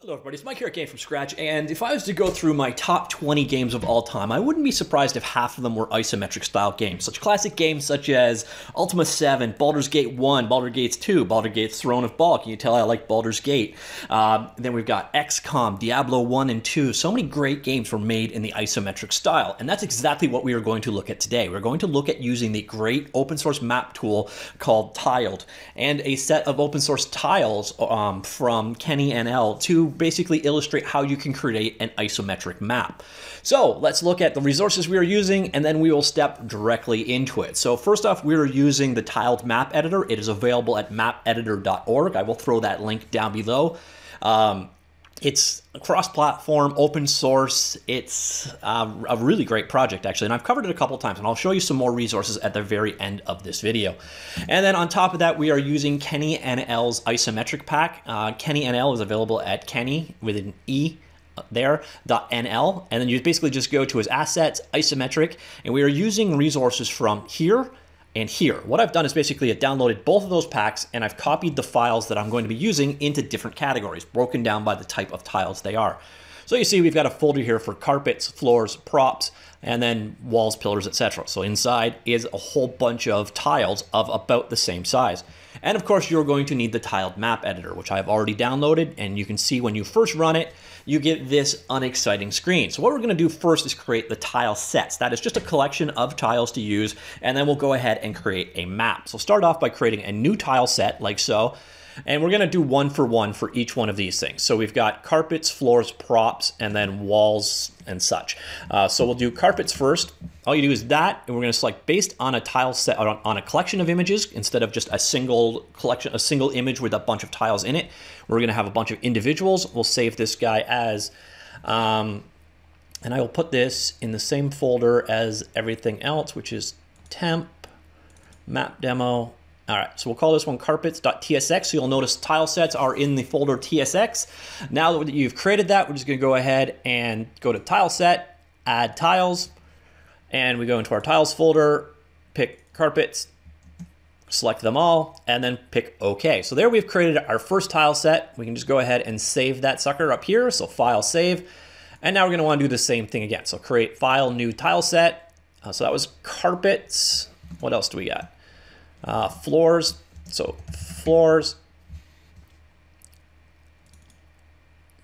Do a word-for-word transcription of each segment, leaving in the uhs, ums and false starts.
Hello everybody, it's Mike here at Game From Scratch, and if I was to go through my top twenty games of all time, I wouldn't be surprised if half of them were isometric style games. Such classic games such as Ultima seven, Baldur's Gate one, Baldur's Gate two, Baldur's Gate Throne of Baldur's. Can you tell I like Baldur's Gate? Uh, then we've got X COM, Diablo one and two. So many great games were made in the isometric style, and that's exactly what we are going to look at today. We're going to look at using the great open source map tool called Tiled, and a set of open source tiles um, from Kenney dot N L to basically illustrate how you can create an isometric map. So let's look at the resources we are using, and then we will step directly into it. So first off, we are using the Tiled map editor. It is available at map editor dot org. I will throw that link down below. Um, it's cross-platform, open source. It's uh, a really great project, actually, and I've covered it a couple times, and I'll show you some more resources at the very end of this video. And then on top of that, we are using Kenney dot N L's isometric pack. Uh, Kenney dot N L is available at Kenney with an E there, .nl, and then you basically just go to his assets, isometric, and we are using resources from here and here. What I've done is basically I've downloaded both of those packs, and I've copied the files that I'm going to be using into different categories, broken down by the type of tiles they are. So you see we've got a folder here for carpets, floors, props, and then walls, pillars, et cetera. So inside is a whole bunch of tiles of about the same size. And of course, you're going to need the Tiled map editor, which I've already downloaded, and you can see when you first run it, you get this unexciting screen. So what we're gonna do first is create the tile sets. That is just a collection of tiles to use, and then we'll go ahead and create a map. So start off by creating a new tile set, like so, and we're gonna do one for one for each one of these things. So we've got carpets, floors, props, and then walls and such. Uh, so we'll do carpets first. All you do is that, and we're gonna select based on a tile set, on, on a collection of images, instead of just a single collection, a single image with a bunch of tiles in it. We're gonna have a bunch of individuals. We'll save this guy as, um, and I will put this in the same folder as everything else, which is temp, map demo. All right, so we'll call this one carpets dot T S X. So you'll notice tile sets are in the folder T S X. Now that you've created that, we're just gonna go ahead and go to tile set, add tiles, and we go into our tiles folder, pick carpets, select them all, and then pick OK. So there we've created our first tile set. We can just go ahead and save that sucker up here. So file, save, and now we're gonna wanna do the same thing again. So create file, new tile set. Uh, so that was carpets. What else do we got? Uh, floors, so floors,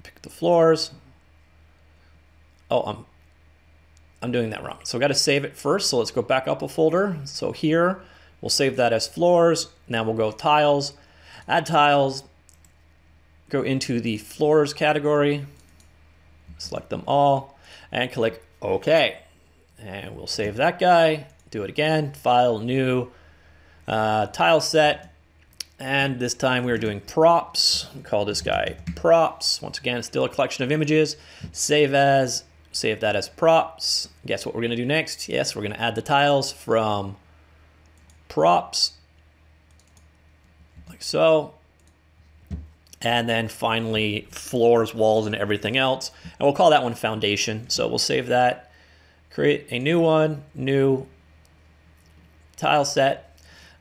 pick the floors. Oh, I'm, I'm doing that wrong. So we got to save it first. So let's go back up a folder. So here, we'll save that as floors. Now we'll go tiles, add tiles, go into the floors category, select them all, and click OK. And we'll save that guy, do it again, file, new, Uh, tile set, and this time we are doing props. We'll call this guy props. Once again, it's still a collection of images. Save as, save that as props. Guess what we're gonna do next? Yes, we're gonna add the tiles from props, like so. And then finally, floors, walls, and everything else. And we'll call that one foundation. So we'll save that, create a new one, new tile set.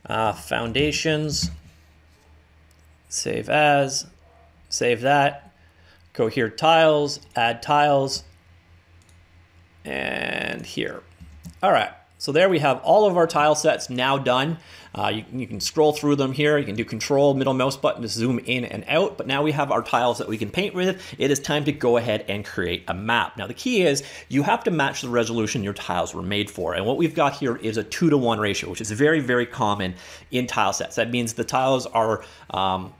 Uh, foundations, save as, save that, go here, tiles, add tiles, and here. All right, so there we have all of our tile sets now done. Uh, you, you can scroll through them here. You can do control, middle mouse button to zoom in and out, but now we have our tiles that we can paint with. It is time to go ahead and create a map. Now the key is you have to match the resolution your tiles were made for. And what we've got here is a two to one ratio, which is very, very common in tile sets. That means the tiles are, um,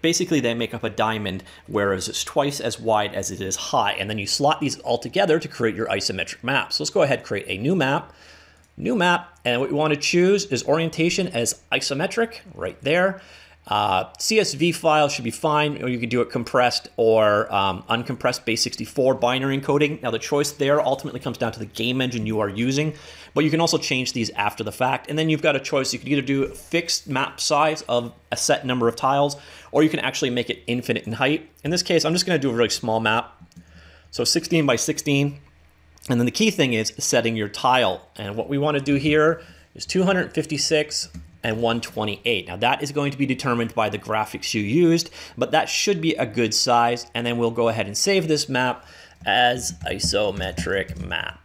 basically they make up a diamond, whereas it's twice as wide as it is high. And then you slot these all together to create your isometric map. So let's go ahead and create a new map. New map, and what we want to choose is orientation as isometric, right there. Uh, C S V file should be fine, or you can do it compressed or um, uncompressed base sixty-four binary encoding. Now the choice there ultimately comes down to the game engine you are using, but you can also change these after the fact. And then you've got a choice. You can either do fixed map size of a set number of tiles, or you can actually make it infinite in height. In this case, I'm just gonna do a really small map. So sixteen by sixteen. And then the key thing is setting your tile. And what we want to do here is two hundred fifty-six and one twenty-eight. Now that is going to be determined by the graphics you used, but that should be a good size. And then we'll go ahead and save this map as isometric map.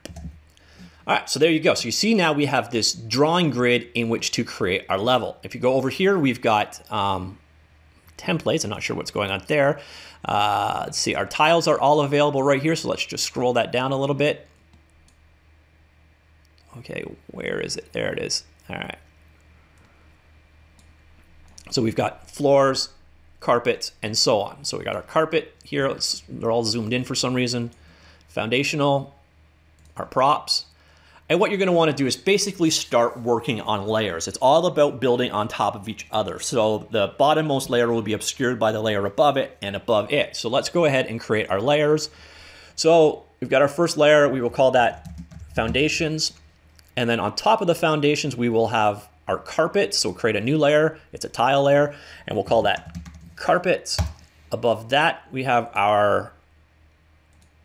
All right, so there you go. So you see now we have this drawing grid in which to create our level. If you go over here, we've got um, templates. I'm not sure what's going on there. Uh, let's see, our tiles are all available right here. So let's just scroll that down a little bit. Okay, where is it? There it is. All right. So we've got floors, carpets, and so on. So we got our carpet here. Let's, they're all zoomed in for some reason. Foundational, our props. And what you're going to want to do is basically start working on layers. It's all about building on top of each other. So the bottommost layer will be obscured by the layer above it and above it. So let's go ahead and create our layers. So we've got our first layer. We will call that foundations. And then on top of the foundations, we will have our carpet. So we'll create a new layer. It's a tile layer. And we'll call that carpets. Above that, we have our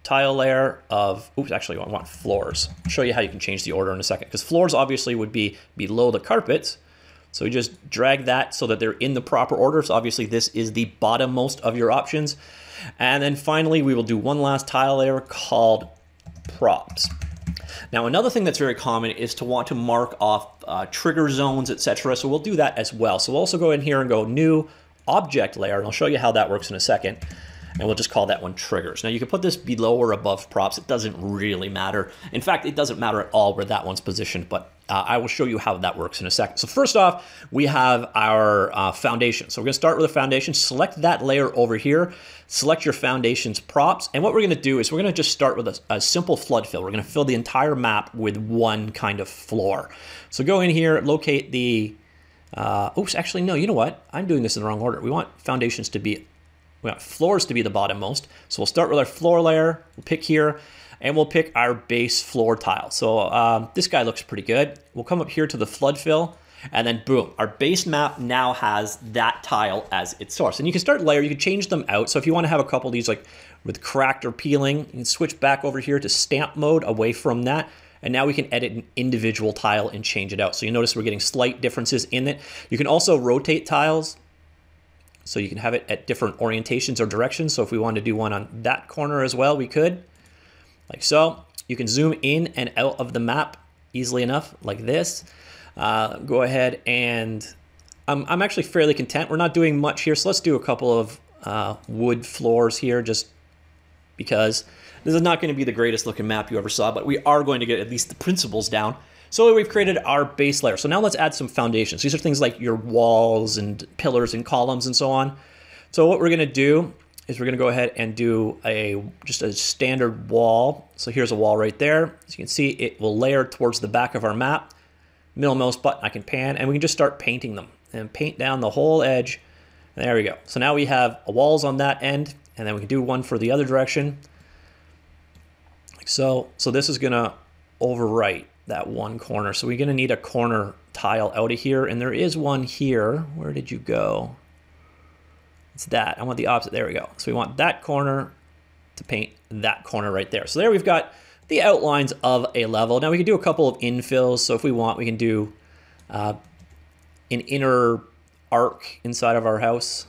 tile layer of, oops, actually I want floors. I'll show you how you can change the order in a second, because floors obviously would be below the carpets. So you just drag that so that they're in the proper order. So obviously this is the bottommost of your options. And then finally, we will do one last tile layer called props. Now, another thing that's very common is to want to mark off uh, trigger zones, et cetera. So we'll do that as well. So we'll also go in here and go new object layer, and I'll show you how that works in a second. And we'll just call that one triggers. Now you can put this below or above props. It doesn't really matter. In fact, it doesn't matter at all where that one's positioned, but uh, I will show you how that works in a second. So first off, we have our uh, foundation. So we're gonna start with a foundation, select that layer over here, select your foundation's props. And what we're gonna do is we're gonna just start with a, a simple flood fill. We're gonna fill the entire map with one kind of floor. So go in here, locate the, uh, oops, actually, no, you know what? I'm doing this in the wrong order. We want foundations to be We want floors to be the bottommost. So we'll start with our floor layer, we'll pick here, and we'll pick our base floor tile. So um, this guy looks pretty good. We'll come up here to the flood fill, and then boom, our base map now has that tile as its source. And you can start layer, you can change them out. So if you wanna have a couple of these like with cracked or peeling, you can switch back over here to stamp mode away from that. And now we can edit an individual tile and change it out. So you notice we're getting slight differences in it. You can also rotate tiles. So you can have it at different orientations or directions. So if we wanted to do one on that corner as well, we could, like so. You can zoom in and out of the map easily enough, like this. Uh, go ahead and I'm, I'm actually fairly content. We're not doing much here. So let's do a couple of uh, wood floors here, just because this is not going to be the greatest looking map you ever saw, but we are going to get at least the principles down. So we've created our base layer. So now let's add some foundations. These are things like your walls and pillars and columns and so on. So what we're gonna do is we're gonna go ahead and do a just a standard wall. So here's a wall right there. As you can see, it will layer towards the back of our map. Middle mouse button, I can pan, and we can just start painting them and paint down the whole edge. There we go. So now we have walls on that end, and then we can do one for the other direction. Like so, so this is gonna overwrite that one corner. So we're gonna need a corner tile out of here. And there is one here. Where did you go? It's that, I want the opposite, there we go. So we want that corner to paint that corner right there. So there we've got the outlines of a level. Now we can do a couple of infills. So if we want, we can do uh, an inner arc inside of our house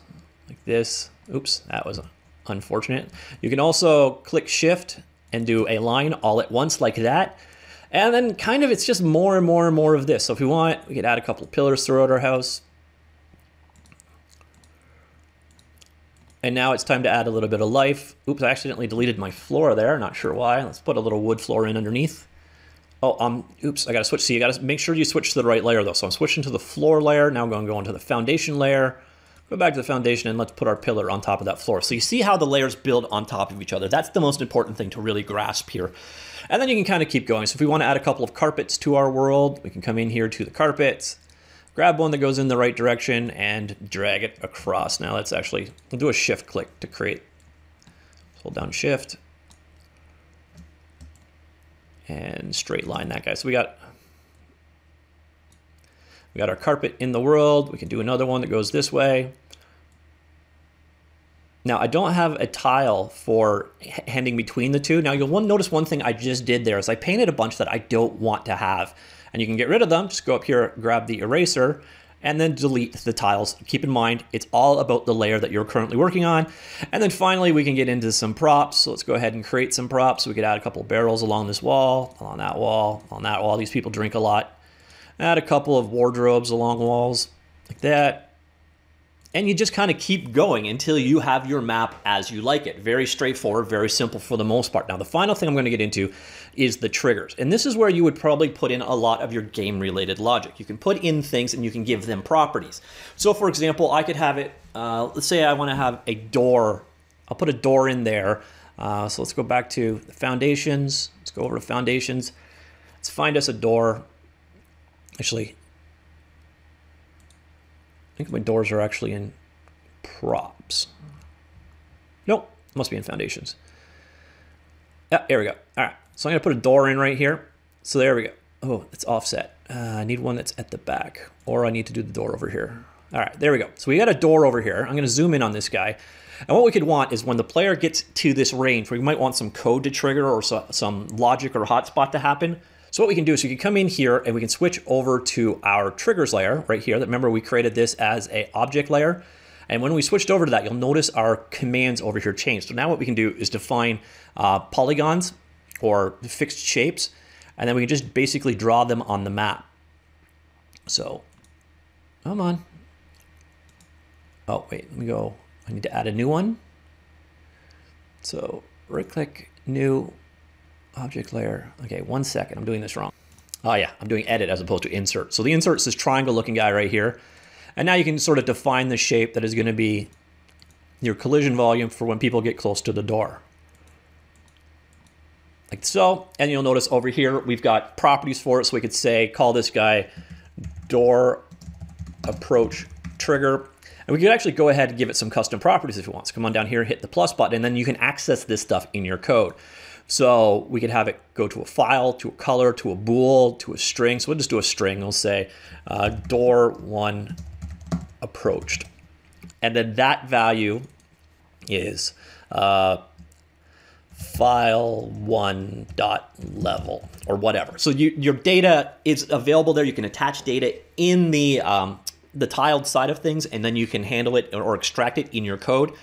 like this. Oops, that was unfortunate. You can also click shift and do a line all at once like that. And then kind of, it's just more and more and more of this. So if we want, we could add a couple of pillars throughout our house. And now it's time to add a little bit of life. Oops, I accidentally deleted my floor there. Not sure why. Let's put a little wood floor in underneath. Oh, um, oops, I gotta switch. So you gotta make sure you switch to the right layer though. So I'm switching to the floor layer. Now I'm gonna go into the foundation layer. Go back to the foundation and let's put our pillar on top of that floor. So you see how the layers build on top of each other. That's the most important thing to really grasp here. And then you can kind of keep going. So if we want to add a couple of carpets to our world, we can come in here to the carpets, grab one that goes in the right direction and drag it across. Now let's actually, we'll do a shift click to create. Hold down shift and straight line that guy. So we got We got our carpet in the world. We can do another one that goes this way. Now I don't have a tile for handing between the two. Now you'll notice one thing I just did there is I painted a bunch that I don't want to have. And you can get rid of them. Just go up here, grab the eraser, and then delete the tiles. Keep in mind, it's all about the layer that you're currently working on. And then finally, we can get into some props. So let's go ahead and create some props. We could add a couple of barrels along this wall, along that wall, on that wall. These people drink a lot. Add a couple of wardrobes along walls like that. And you just kind of keep going until you have your map as you like it. Very straightforward, very simple for the most part. Now, the final thing I'm going to get into is the triggers. And this is where you would probably put in a lot of your game-related logic. You can put in things and you can give them properties. So, for example, I could have it, uh, let's say I want to have a door. I'll put a door in there. Uh, so let's go back to the foundations. Let's go over to foundations. Let's find us a door. Actually, I think my doors are actually in props. Nope, must be in foundations. Yeah, there we go. All right, so I'm gonna put a door in right here. So there we go. Oh, it's offset. Uh, I need one that's at the back, or I need to do the door over here. All right, there we go. So we got a door over here. I'm gonna zoom in on this guy. And what we could want is when the player gets to this range, we might want some code to trigger or so, some logic or hotspot to happen. So what we can do is we can come in here and we can switch over to our triggers layer right here. Remember, we created this as a object layer. And when we switched over to that, you'll notice our commands over here changed. So now what we can do is define uh, polygons or fixed shapes, and then we can just basically draw them on the map. So come on. Oh, wait, let me go. I need to add a new one. So right click, new. Object layer. Okay, one second. I'm doing this wrong. Oh yeah, I'm doing edit as opposed to insert. So the insert is this triangle looking guy right here. And now you can sort of define the shape that is going to be your collision volume for when people get close to the door. Like so. And you'll notice over here, we've got properties for it. So we could say, call this guy door approach trigger. And we could actually go ahead and give it some custom properties if you want. So come on down here, hit the plus button, and then you can access this stuff in your code. So we could have it go to a file, to a color, to a bool, to a string. So we'll just do a string. We'll say uh, door one approached. And then that value is uh, file one dot level or whatever. So you, your data is available there. You can attach data in the, um, the tiled side of things, and then you can handle it or extract it in your code.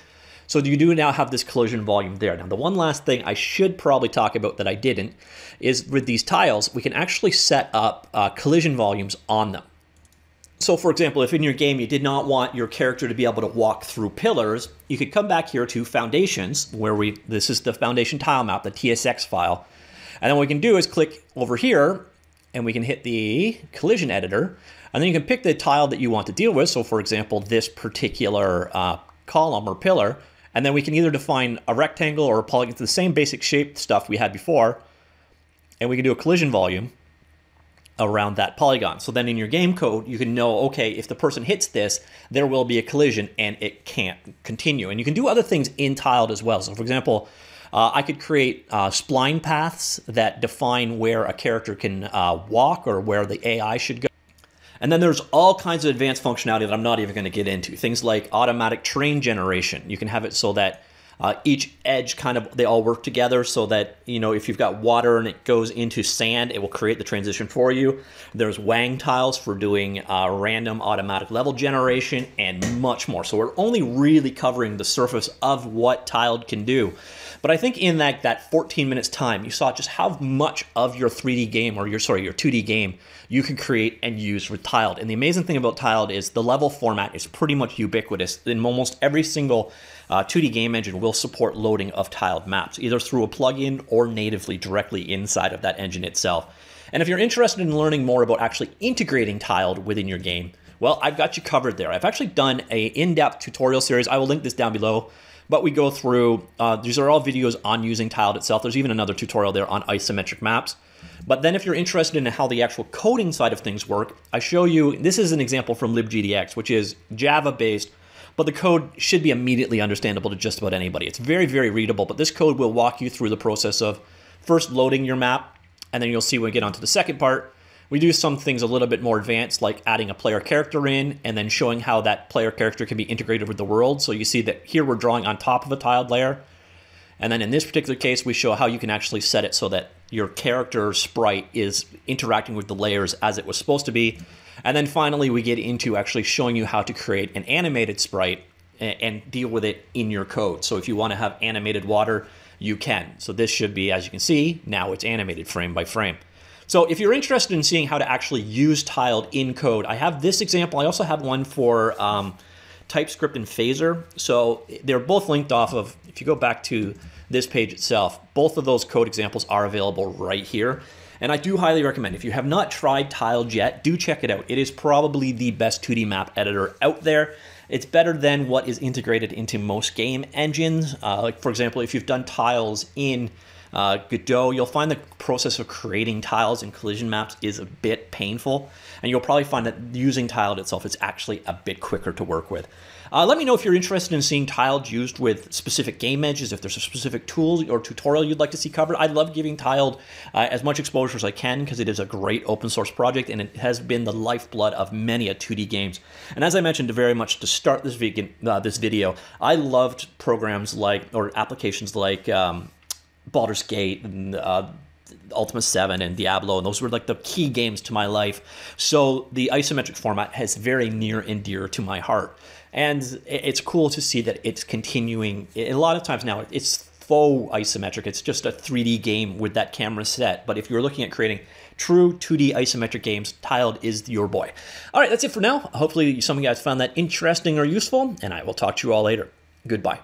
So you do now have this collision volume there. Now, the one last thing I should probably talk about that I didn't is with these tiles, we can actually set up uh, collision volumes on them. So for example, if in your game you did not want your character to be able to walk through pillars, you could come back here to foundations where we, this is the foundation tile map, the T S X file. And then what we can do is click over here and we can hit the collision editor. And then you can pick the tile that you want to deal with. So for example, this particular uh, column or pillar. And then we can either define a rectangle or a polygon, the same basic shape stuff we had before, and we can do a collision volume around that polygon. So then in your game code, you can know, okay, if the person hits this, there will be a collision and it can't continue. And you can do other things in Tiled as well. So for example, uh, I could create uh, spline paths that define where a character can uh, walk or where the A I should go. And then there's all kinds of advanced functionality that I'm not even going to get into. Things like automatic terrain generation. You can have it so that uh, each edge kind of, they all work together so that, you know, if you've got water and it goes into sand, it will create the transition for you. There's Wang tiles for doing uh, random automatic level generation and much more. So we're only really covering the surface of what Tiled can do. But I think in that, that fourteen minutes time, you saw just how much of your three D game or your, sorry, your two D game you can create and use with Tiled. And the amazing thing about Tiled is the level format is pretty much ubiquitous. In almost every single uh, two D game engine will support loading of tiled maps, either through a plugin or natively directly inside of that engine itself. And if you're interested in learning more about actually integrating Tiled within your game, well, I've got you covered there. I've actually done a in-depth tutorial series. I will link this down below. But we go through, uh, these are all videos on using Tiled itself. There's even another tutorial there on isometric maps. But then if you're interested in how the actual coding side of things work, I show you, this is an example from LibGDX, which is Java-based, but the code should be immediately understandable to just about anybody. It's very, very readable, but this code will walk you through the process of first loading your map, and then you'll see when we get onto the second part, we do some things a little bit more advanced, like adding a player character in and then showing how that player character can be integrated with the world. So you see that here we're drawing on top of a tiled layer. And then in this particular case, we show how you can actually set it so that your character sprite is interacting with the layers as it was supposed to be. And then finally, we get into actually showing you how to create an animated sprite and deal with it in your code. So if you want to have animated water, you can. So this should be, as you can see, now it's animated frame by frame. So if you're interested in seeing how to actually use Tiled in code, I have this example. I also have one for um, TypeScript and Phaser. So they're both linked off of, if you go back to this page itself, both of those code examples are available right here. And I do highly recommend, if you have not tried Tiled yet, do check it out. It is probably the best two D map editor out there. It's better than what is integrated into most game engines. Uh, like for example, if you've done tiles in uh, Godot, you'll find the process of creating tiles and collision maps is a bit painful. And you'll probably find that using Tiled itself is actually a bit quicker to work with. Uh, let me know if you're interested in seeing Tiled used with specific game edges, if there's a specific tool or tutorial you'd like to see covered. I love giving Tiled uh, as much exposure as I can because it is a great open source project and it has been the lifeblood of many a two D games. And as I mentioned very much to start this, vegan, uh, this video, I loved programs like, or applications like um, Baldur's Gate and uh, Ultima seven and Diablo, and those were like the key games to my life. So the isometric format has very near and dear to my heart. And it's cool to see that it's continuing. A lot of times now it's faux isometric. It's just a three D game with that camera set. But if you're looking at creating true two D isometric games, Tiled is your boy. All right, that's it for now. Hopefully some of you guys found that interesting or useful, and I will talk to you all later. Goodbye.